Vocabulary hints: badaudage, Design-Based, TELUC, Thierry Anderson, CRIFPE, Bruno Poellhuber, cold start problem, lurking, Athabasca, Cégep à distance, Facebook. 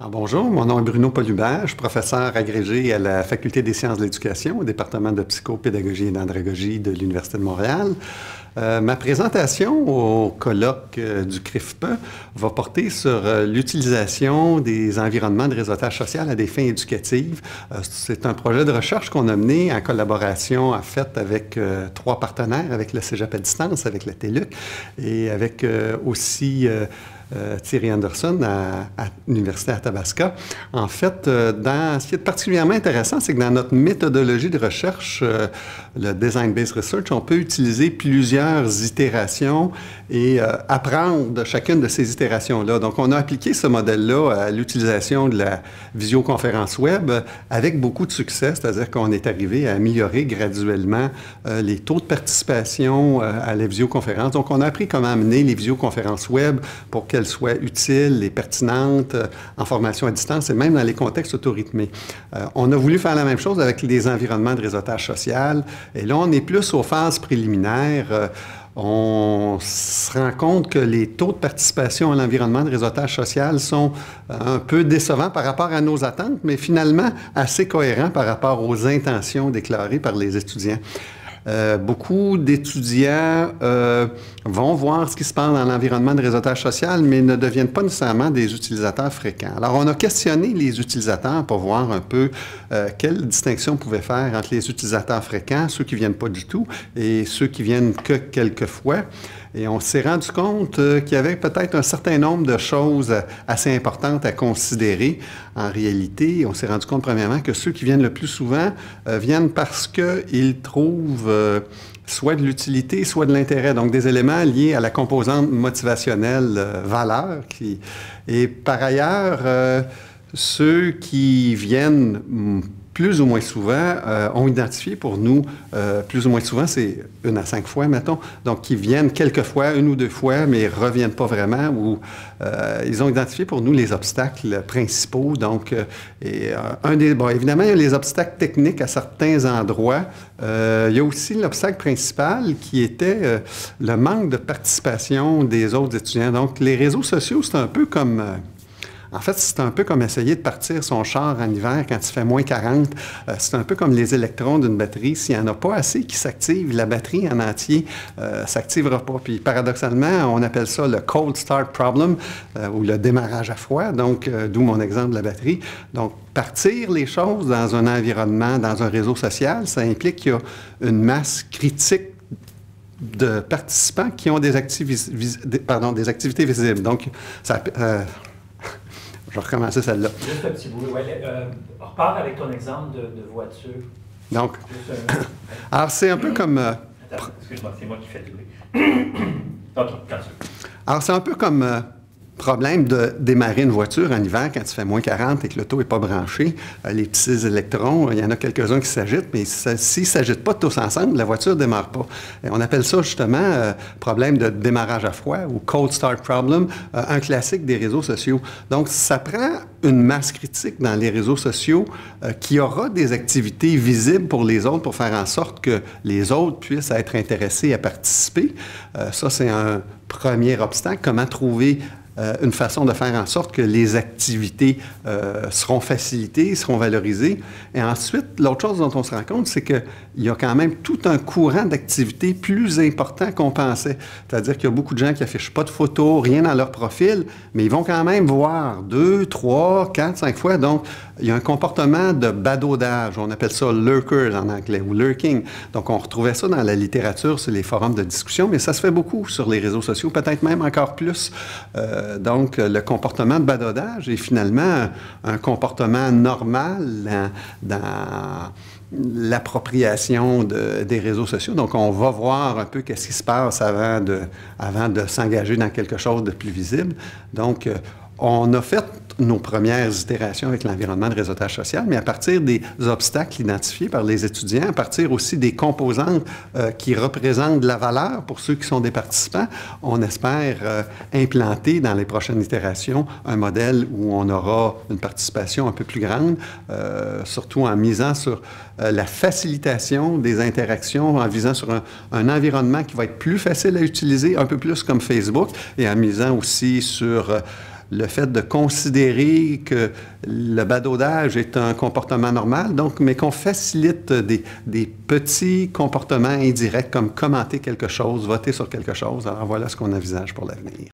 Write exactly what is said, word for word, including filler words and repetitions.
Alors bonjour, mon nom est Bruno Poellhuber, je suis professeur agrégé à la Faculté des sciences de l'éducation au département de psychopédagogie et d'andragogie de l'Université de Montréal. Euh, ma présentation au colloque euh, du CRIFPE va porter sur euh, l'utilisation des environnements de réseautage social à des fins éducatives. Euh, c'est un projet de recherche qu'on a mené en collaboration en fait avec euh, trois partenaires, avec le Cégep à distance, avec la TELUC et avec euh, aussi euh, euh, Thierry Anderson à, à l'Université Athabasca. En fait, euh, dans, ce qui est particulièrement intéressant, c'est que dans notre méthodologie de recherche, euh, le Design-Based Research, on peut utiliser plusieurs itérations et euh, apprendre de chacune de ces itérations-là. Donc, on a appliqué ce modèle-là à l'utilisation de la visioconférence web avec beaucoup de succès, c'est-à-dire qu'on est arrivé à améliorer graduellement euh, les taux de participation euh, à la visioconférence. Donc, on a appris comment amener les visioconférences web pour qu'elles soient utiles et pertinentes euh, en formation à distance et même dans les contextes autorythmés. Euh, on a voulu faire la même chose avec les environnements de réseautage social et là, on est plus aux phases préliminaires. Euh, on se rend compte que les taux de participation à l'environnement de réseautage social sont un peu décevants par rapport à nos attentes, mais finalement assez cohérents par rapport aux intentions déclarées par les étudiants. Euh, beaucoup d'étudiants euh, vont voir ce qui se passe dans l'environnement de réseautage social, mais ne deviennent pas nécessairement des utilisateurs fréquents. Alors, on a questionné les utilisateurs pour voir un peu euh, quelle distinction on pouvait faire entre les utilisateurs fréquents, ceux qui ne viennent pas du tout, et ceux qui viennent que quelques fois. Et on s'est rendu compte euh, qu'il y avait peut-être un certain nombre de choses assez importantes à considérer. En réalité, on s'est rendu compte, premièrement, que ceux qui viennent le plus souvent euh, viennent parce qu'ils trouvent euh, soit de l'utilité, soit de l'intérêt. Donc, des éléments liés à la composante motivationnelle euh, valeur. Qui... Et par ailleurs, euh, ceux qui viennent plus ou moins souvent, euh, ont identifié pour nous, euh, plus ou moins souvent, c'est une à cinq fois, mettons, donc qui viennent quelques fois, une ou deux fois, mais ne reviennent pas vraiment, ou euh, ils ont identifié pour nous les obstacles principaux. Donc, euh, et, euh, un des, bon, évidemment, il y a les obstacles techniques à certains endroits. Euh, il y a aussi l'obstacle principal qui était euh, le manque de participation des autres étudiants. Donc, les réseaux sociaux, c'est un peu comme... Euh, En fait, c'est un peu comme essayer de partir son char en hiver quand il fait moins quarante. Euh, c'est un peu comme les électrons d'une batterie. S'il n'y en a pas assez qui s'activent, la batterie en entier euh, s'activera pas. Puis paradoxalement, on appelle ça le cold start problem euh, ou le démarrage à froid, donc euh, d'où mon exemple de la batterie. Donc, partir les choses dans un environnement, dans un réseau social, ça implique qu'il y a une masse critique de participants qui ont des, activi- vis- des, pardon, des activités visibles. Donc, ça... Euh, Je vais recommencer celle-là. Juste un petit bout. Ouais, euh, on repart avec ton exemple de, de voiture. Donc, un... alors c'est un peu comme... Euh... Attends, excuse-moi, c'est moi qui fais le bruit. OK, continue. Alors c'est un peu comme... Euh... problème de démarrer une voiture en hiver quand il fait moins quarante et que l'auto n'est pas branché. Les petits électrons, il y en a quelques-uns qui s'agitent, mais s'ils ne s'agitent pas tous ensemble, la voiture ne démarre pas. Et on appelle ça justement euh, problème de démarrage à froid ou cold start problem, euh, un classique des réseaux sociaux. Donc, ça prend une masse critique dans les réseaux sociaux euh, qui aura des activités visibles pour les autres pour faire en sorte que les autres puissent être intéressés à participer. Euh, ça, c'est un premier obstacle. Comment trouver... Euh, une façon de faire en sorte que les activités euh, seront facilitées, seront valorisées. Et ensuite, l'autre chose dont on se rend compte, c'est qu'il y a quand même tout un courant d'activités plus important qu'on pensait. C'est-à-dire qu'il y a beaucoup de gens qui affichent pas de photos, rien dans leur profil, mais ils vont quand même voir deux, trois, quatre, cinq fois. Donc, il y a un comportement de badaudage. On appelle ça « lurkers » en anglais ou « lurking ». Donc, on retrouvait ça dans la littérature sur les forums de discussion, mais ça se fait beaucoup sur les réseaux sociaux, peut-être même encore plus. Euh, Donc, le comportement de badaudage est finalement un, un comportement normal hein, dans l'appropriation de, des réseaux sociaux. Donc, on va voir un peu qu'est-ce qui se passe avant de, avant de s'engager dans quelque chose de plus visible. Donc, on a fait nos premières itérations avec l'environnement de réseautage social, mais à partir des obstacles identifiés par les étudiants, à partir aussi des composantes euh, qui représentent de la valeur pour ceux qui sont des participants, on espère euh, implanter dans les prochaines itérations un modèle où on aura une participation un peu plus grande, euh, surtout en misant sur euh, la facilitation des interactions, en visant sur un, un environnement qui va être plus facile à utiliser, un peu plus comme Facebook, et en misant aussi sur... Euh, le fait de considérer que le badaudage est un comportement normal, donc, mais qu'on facilite des, des petits comportements indirects comme commenter quelque chose, voter sur quelque chose. Alors voilà ce qu'on envisage pour l'avenir.